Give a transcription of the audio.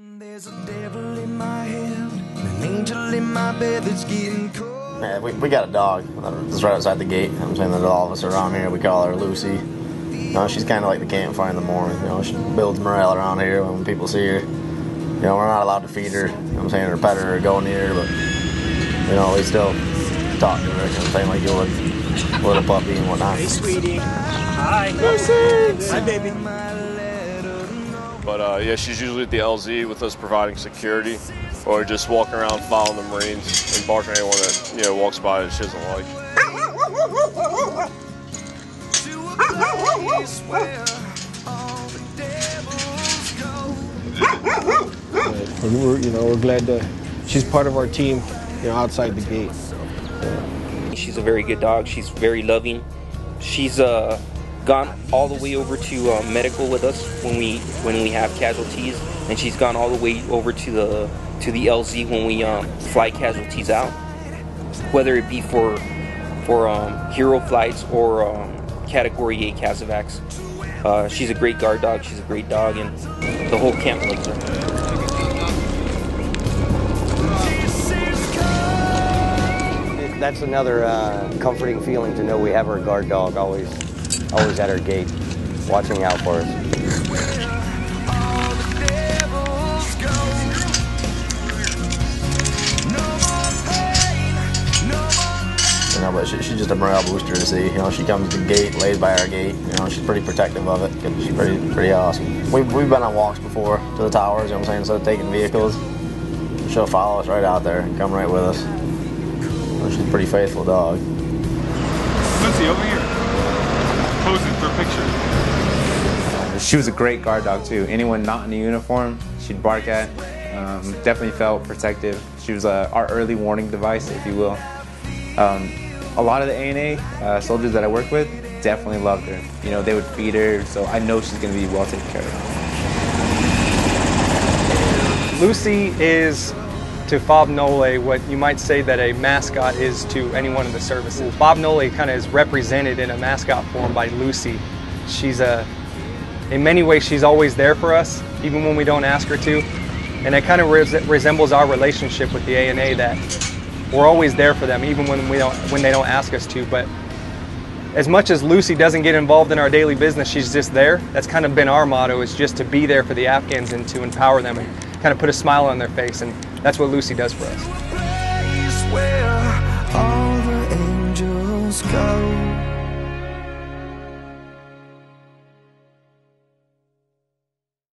There's a devil in my head, an angel in my bed that's getting cold. Yeah, we got a dog that's right outside the gate. I'm saying that all of us around here, we call her Lucy. You know, she's kind of like the campfire in the morning. You know, she builds morale around here when people see her. You know, we're not allowed to feed her, you know what I'm saying, or pet her or go near her, but, you know, we still talk to her, you know what I'm saying, like you would little puppy and whatnot. Hey, sweetie. Hi. Lucy. Hi, baby. But yeah, she's usually at the LZ with us providing security or just walking around following the Marines and barking at anyone that, you know, walks by that she doesn't like. And we're, you know, we're glad that she's part of our team, you know, outside the gate. Yeah. She's a very good dog. She's very loving. She's gone all the way over to medical with us when we have casualties, and she's gone all the way over to the LZ when we fly casualties out, whether it be for hero flights or Category A Casavacs. She's a great guard dog. She's a great dog, and the whole camp likes her. That's another comforting feeling to know we have our guard dog always at our gate, watching out for us. You know, but she's just a morale booster to see. You know, she comes to the gate, lays by our gate. You know, she's pretty protective of it. She's pretty awesome. We've been on walks before to the towers. You know what I'm saying? Instead of taking vehicles, she'll follow us right out there and come right with us. You know, she's a pretty faithful dog. Lucy, over here. Posing for a picture. She was a great guard dog too. Anyone not in a uniform, she'd bark at. Definitely felt protective. She was our early warning device, if you will. A lot of the ANA soldiers that I work with definitely loved her. You know, they would feed her, so I know she's going to be well taken care of. Lucy is to FOB Nolay what you might say that a mascot is to anyone in the services. FOB Nolay kind of is represented in a mascot form by Lucy. She's in many ways, she's always there for us, even when we don't ask her to. And it kind of resembles our relationship with the ANA, that we're always there for them, even when they don't ask us to. But as much as Lucy doesn't get involved in our daily business, she's just there. That's kind of been our motto, is just to be there for the Afghans and to empower them and kind of put a smile on their face. And that's what Lucy does for us.